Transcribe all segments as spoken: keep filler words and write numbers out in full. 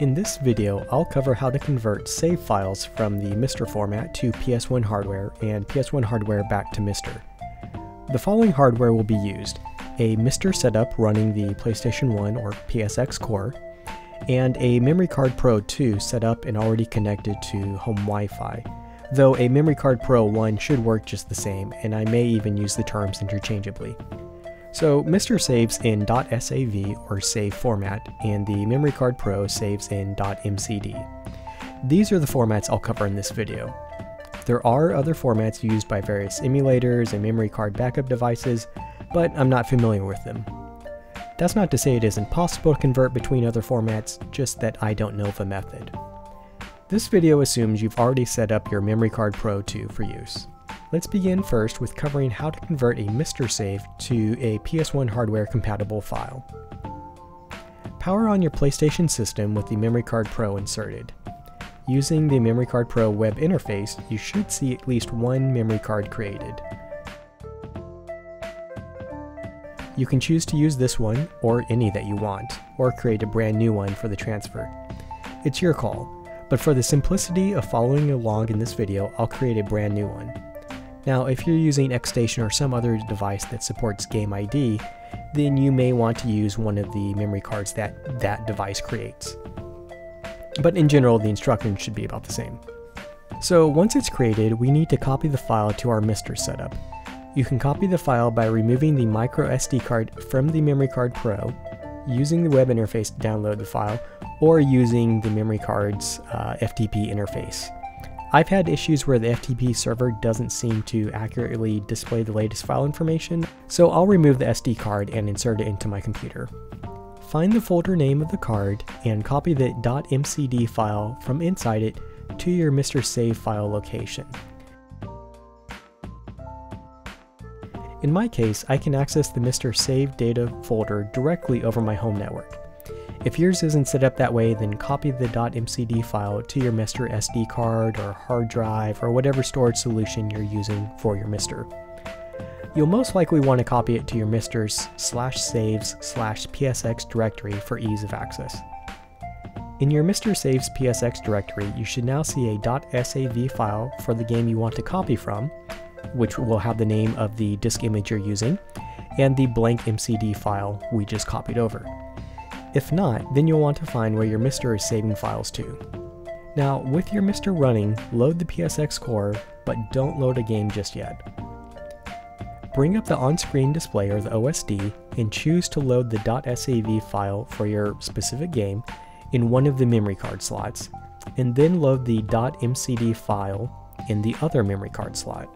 In this video, I'll cover how to convert save files from the MiSTer format to P S one hardware and P S one hardware back to MiSTer. The following hardware will be used: a MiSTer setup running the PlayStation one or P S X core, and a Memory Card Pro two set up and already connected to home Wi-Fi, though a Memory Card Pro one should work just the same, and I may even use the terms interchangeably. So MiSTer saves in .sav or save format, and the Memory Card Pro saves in .mcd. These are the formats I'll cover in this video. There are other formats used by various emulators and memory card backup devices, but I'm not familiar with them. That's not to say it isn't possible to convert between other formats, just that I don't know of a method. This video assumes you've already set up your Memory Card Pro two for use. Let's begin first with covering how to convert a MiSTer save to a P S one hardware compatible file. Power on your PlayStation system with the Memory Card Pro inserted. Using the Memory Card Pro web interface, you should see at least one memory card created. You can choose to use this one, or any that you want, or create a brand new one for the transfer. It's your call, but for the simplicity of following along in this video, I'll create a brand new one. Now, if you're using X station or some other device that supports Game I D, then you may want to use one of the memory cards that that device creates. But in general, the instructions should be about the same. So once it's created, we need to copy the file to our MiSTer setup. You can copy the file by removing the micro S D card from the Memory Card Pro, using the web interface to download the file, or using the memory card's uh, F T P interface. I've had issues where the F T P server doesn't seem to accurately display the latest file information, so I'll remove the S D card and insert it into my computer. Find the folder name of the card and copy the .mcd file from inside it to your MiSTer save file location. In my case, I can access the MiSTer save data folder directly over my home network. If yours isn't set up that way, then copy the .mcd file to your MiSTer S D card or hard drive or whatever storage solution you're using for your MiSTer. You'll most likely want to copy it to your MiSTer's slash saves slash P S X directory for ease of access. In your MiSTer saves P S X directory, you should now see a .sav file for the game you want to copy from, which will have the name of the disk image you're using, and the blank M C D file we just copied over. If not, then you'll want to find where your MiSTer is saving files to. Now, with your MiSTer running, load the P S X core, but don't load a game just yet. Bring up the on-screen display or the O S D and choose to load the .sav file for your specific game in one of the memory card slots, and then load the .mcd file in the other memory card slot.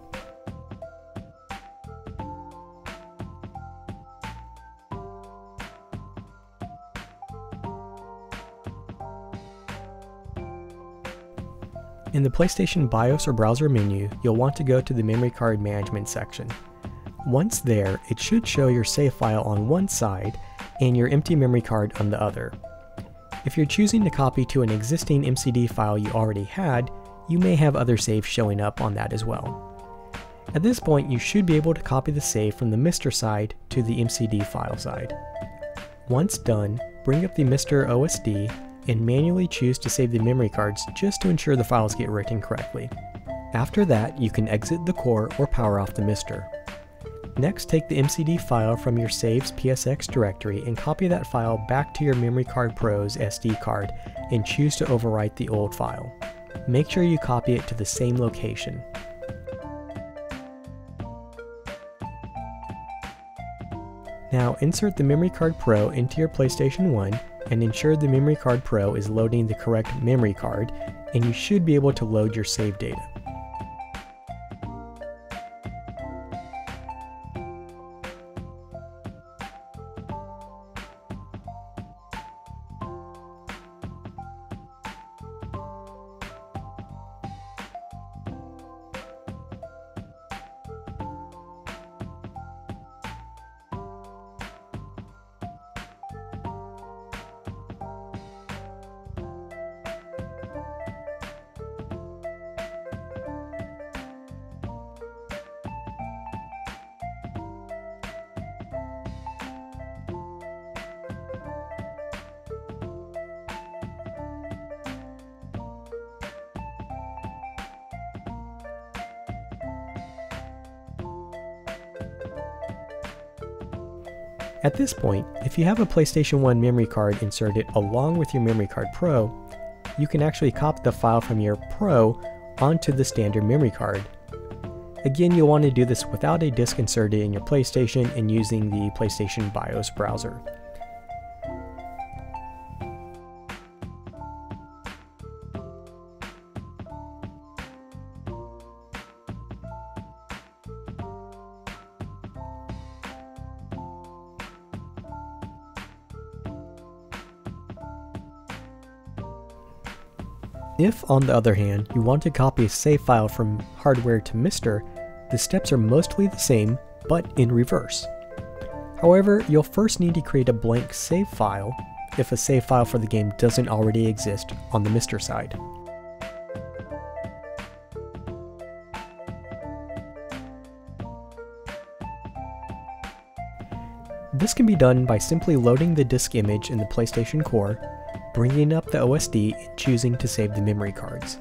In the PlayStation BIOS or browser menu, you'll want to go to the Memory Card Management section. Once there, it should show your save file on one side and your empty memory card on the other. If you're choosing to copy to an existing M C D file you already had, you may have other saves showing up on that as well. At this point, you should be able to copy the save from the MiSTer side to the M C D file side. Once done, bring up the MiSTer O S D and manually choose to save the memory cards just to ensure the files get written correctly. After that, you can exit the core or power off the MiSTer. Next, take the M C D file from your saves P S X directory and copy that file back to your Memory Card Pro's S D card and choose to overwrite the old file. Make sure you copy it to the same location. Now insert the Memory Card Pro into your PlayStation one and ensure the Memory Card Pro is loading the correct memory card, and you should be able to load your save data. At this point, if you have a PlayStation one memory card inserted along with your Memory Card Pro, you can actually copy the file from your Pro onto the standard memory card. Again, you'll want to do this without a disk inserted in your PlayStation and using the PlayStation BIOS browser. If, on the other hand, you want to copy a save file from hardware to MiSTer, the steps are mostly the same, but in reverse. However, you'll first need to create a blank save file if a save file for the game doesn't already exist on the MiSTer side. This can be done by simply loading the disk image in the PlayStation Core, bringing up the O S D and choosing to save the memory cards.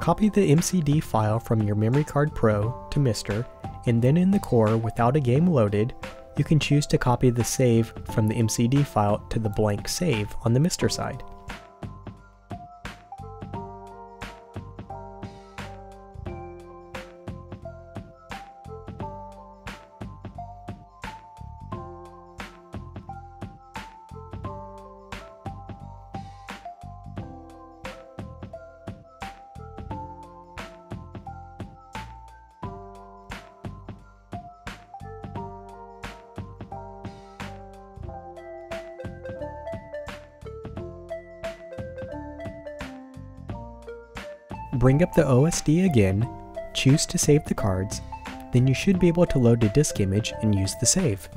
Copy the M C D file from your Memory Card Pro to MiSTer, and then in the core without a game loaded, you can choose to copy the save from the M C D file to the blank save on the MiSTer side. Bring up the O S D again, choose to save the cards, then you should be able to load a disk image and use the save.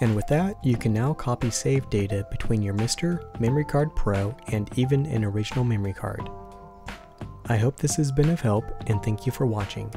And with that, you can now copy save data between your MiSTer, Memory Card Pro, and even an original memory card. I hope this has been of help, and thank you for watching.